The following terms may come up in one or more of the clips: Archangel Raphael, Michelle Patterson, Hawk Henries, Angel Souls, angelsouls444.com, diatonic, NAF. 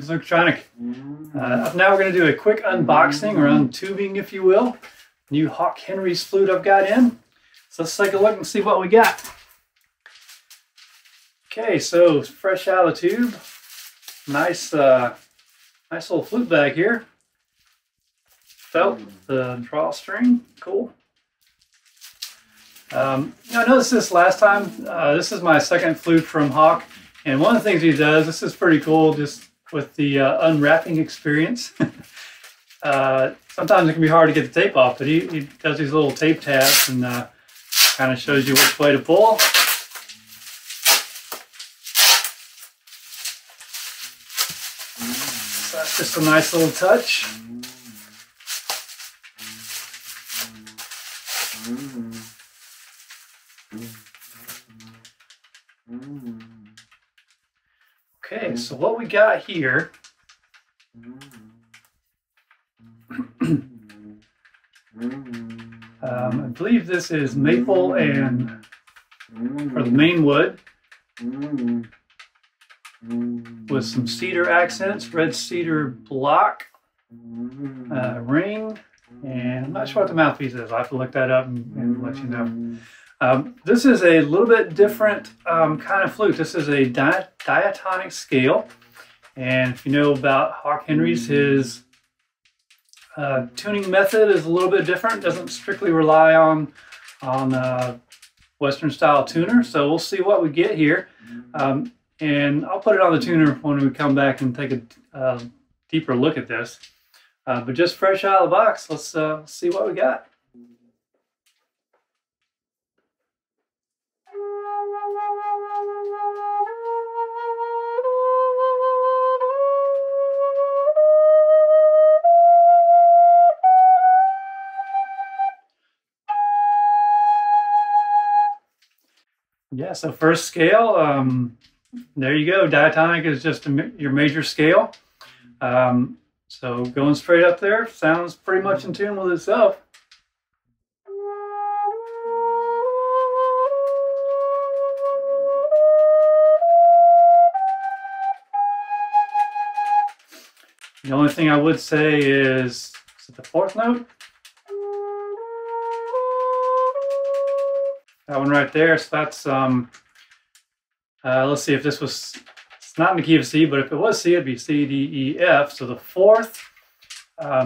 doing diatonic. Now we're going to do a quick unboxing or untubing, if you will. New Hawk Henries flute I've got in. So let's take a look and see what we got. Okay, so fresh out of the tube. Nice, nice little flute bag here. Felt the drawstring, cool. I noticed this last time. This is my second flute from Hawk, and one of the things he does, this is pretty cool, just with the unwrapping experience. Sometimes it can be hard to get the tape off, but he does these little tape tabs and kind of shows you which way to pull. So that's just a nice little touch. Okay, so what we got here, I believe this is maple and, or the main wood, with some cedar accents, red cedar block, ring, and I'm not sure what the mouthpiece is. I'll have to look that up and let you know. This is a little bit different kind of flute. This is a diatonic scale. And if you know about Hawk Henries, his tuning method is a little bit different. Doesn't strictly rely on Western style tuner. So we'll see what we get here. And I'll put it on the tuner when we come back and take a deeper look at this. But just fresh out of the box, let's see what we got. Yeah, so first scale, there you go. Diatonic is just your major scale. So going straight up there, sounds pretty much in tune with itself. The only thing I would say is it the fourth note? That one right there. So that's let's see if this was, it's not in the key of C, but if it was C, it'd be C, D, E, F. So the fourth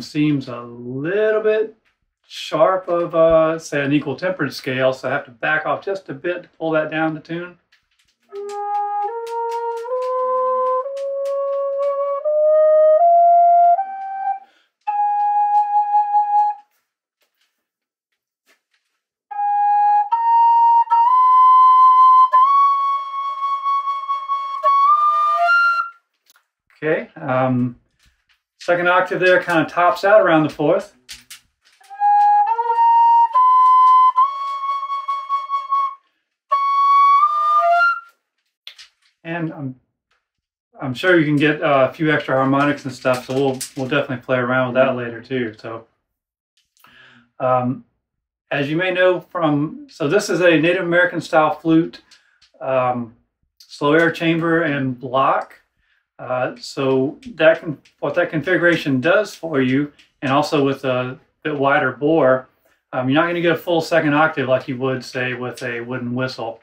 seems a little bit sharp of say an equal tempered scale, so I have to back off just a bit to pull that down to tune. Okay, second octave there kind of tops out around the fourth. And I'm sure you can get a few extra harmonics and stuff, so we'll definitely play around with that later too. So, as you may know from, so this is a Native American style flute, slow air chamber and block. So that can, what that configuration does for you, and also with a bit wider bore, you're not going to get a full second octave like you would, say, with a wooden whistle,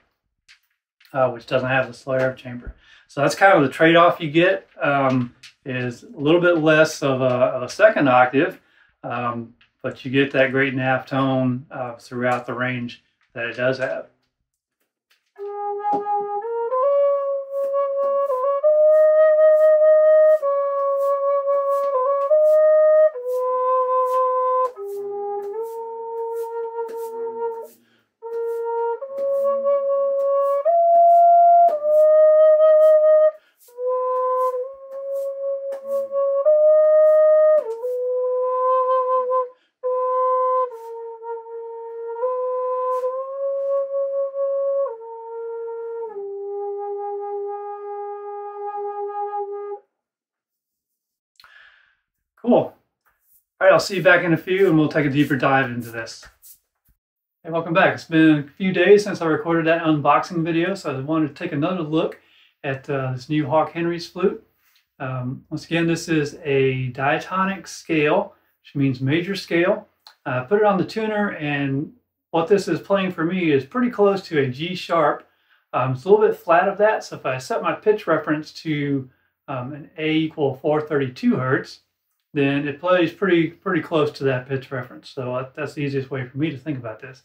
which doesn't have the slow air chamber. So that's kind of the trade-off you get, is a little bit less of a second octave, but you get that great NAF tone throughout the range that it does have. Cool. All right, I'll see you back in a few and we'll take a deeper dive into this. Hey, welcome back. It's been a few days since I recorded that unboxing video, so I wanted to take another look at this new Hawk Henries flute. Once again, this is a diatonic scale, which means major scale. Put it on the tuner, and what this is playing for me is pretty close to a G#. It's a little bit flat of that, so if I set my pitch reference to an A equal 432 hertz, then it plays pretty close to that pitch reference. So that's the easiest way for me to think about this.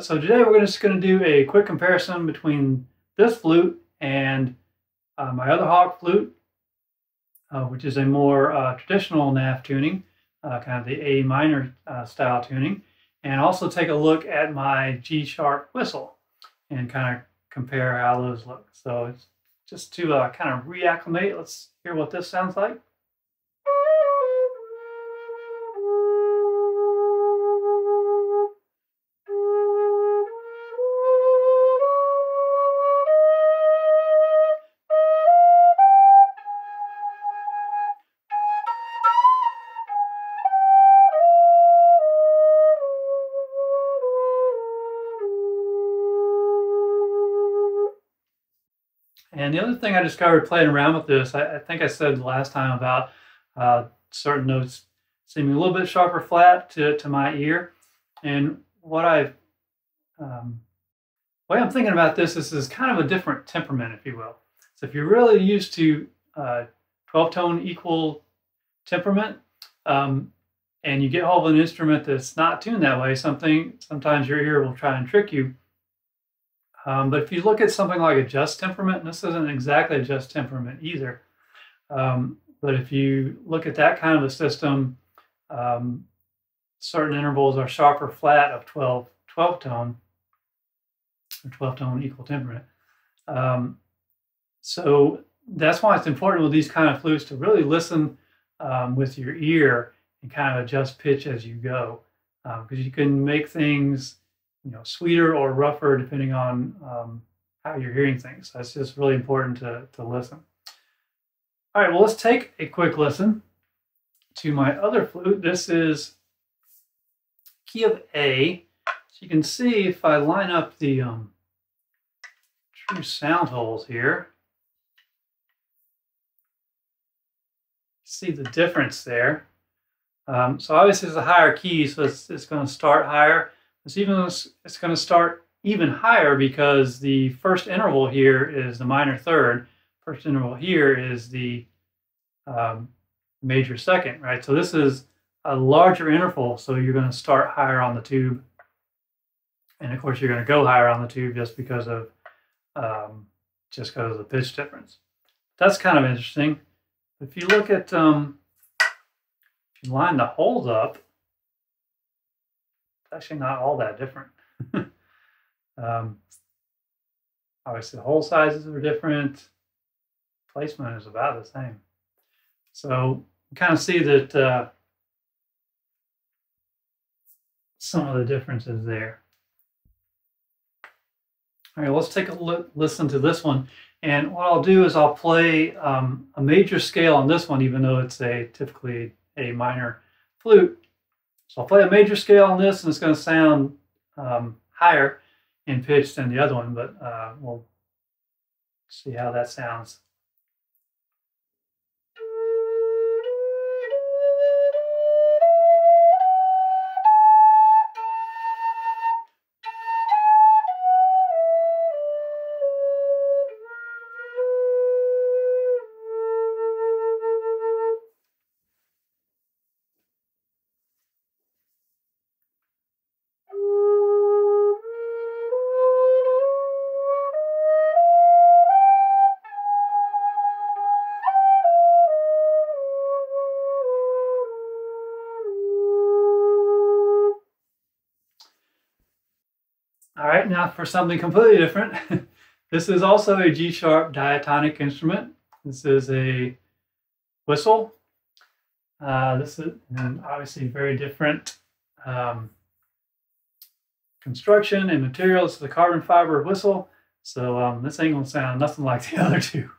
So today we're just going to do a quick comparison between this flute and my other Hawk flute, which is a more traditional NAF tuning, kind of the A minor style tuning, and also take a look at my G# whistle and kind of compare how those look. So it's just to kind of reacclimate, let's hear what this sounds like. And the other thing I discovered playing around with this, I think I said last time about certain notes seeming a little bit sharp or flat to my ear. And what I've, the way I'm thinking about this is kind of a different temperament, if you will. So if you're really used to 12-tone equal temperament, and you get hold of an instrument that's not tuned that way, sometimes your ear will try and trick you. But if you look at something like a just temperament, and this isn't exactly a just temperament either, but if you look at that kind of a system, certain intervals are sharp or flat of 12-tone, or 12-tone equal temperament. So that's why it's important with these kind of flutes to really listen with your ear and kind of adjust pitch as you go, because you can make things, you know, sweeter or rougher depending on how you're hearing things. So it's just really important to listen. All right, well, let's take a quick listen to my other flute. This is key of A. So you can see if I line up the true sound holes here, see the difference there. So obviously it's a higher key, so it's going to start higher. It's going to start even higher because the first interval here is the minor third. First interval here is the major second, right? So this is a larger interval, so you're going to start higher on the tube. And of course, you're going to go higher on the tube just because of the pitch difference. That's kind of interesting. If you look at, if you line the holes up, actually not all that different. Obviously the hole sizes are different, placement is about the same. So you kind of see that some of the differences there. All right, let's take a look, listen to this one. And what I'll do is I'll play a major scale on this one, even though it's typically a minor flute. So I'll play a major scale on this, and it's going to sound higher in pitch than the other one, but we'll see how that sounds. All right, now for something completely different. This is also a G# diatonic instrument. This is a whistle. This is an obviously very different construction and material. This is a carbon fiber whistle. So this ain't gonna sound nothing like the other two.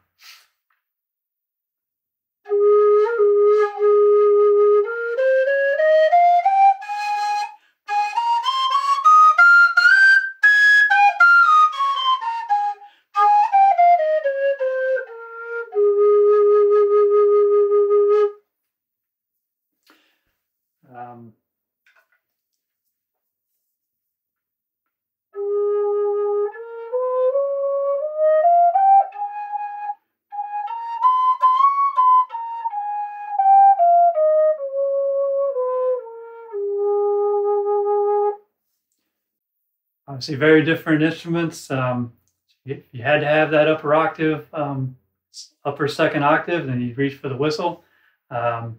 Obviously very different instruments. If you had to have that upper octave, upper second octave, then you'd reach for the whistle. If you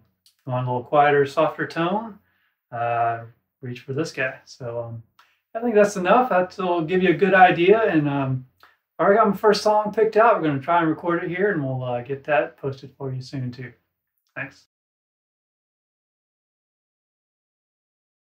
want a little quieter, softer tone, reach for this guy. So I think that's enough. That'll give you a good idea. And I already got my first song picked out. We're going to try and record it here, and we'll get that posted for you soon too. Thanks.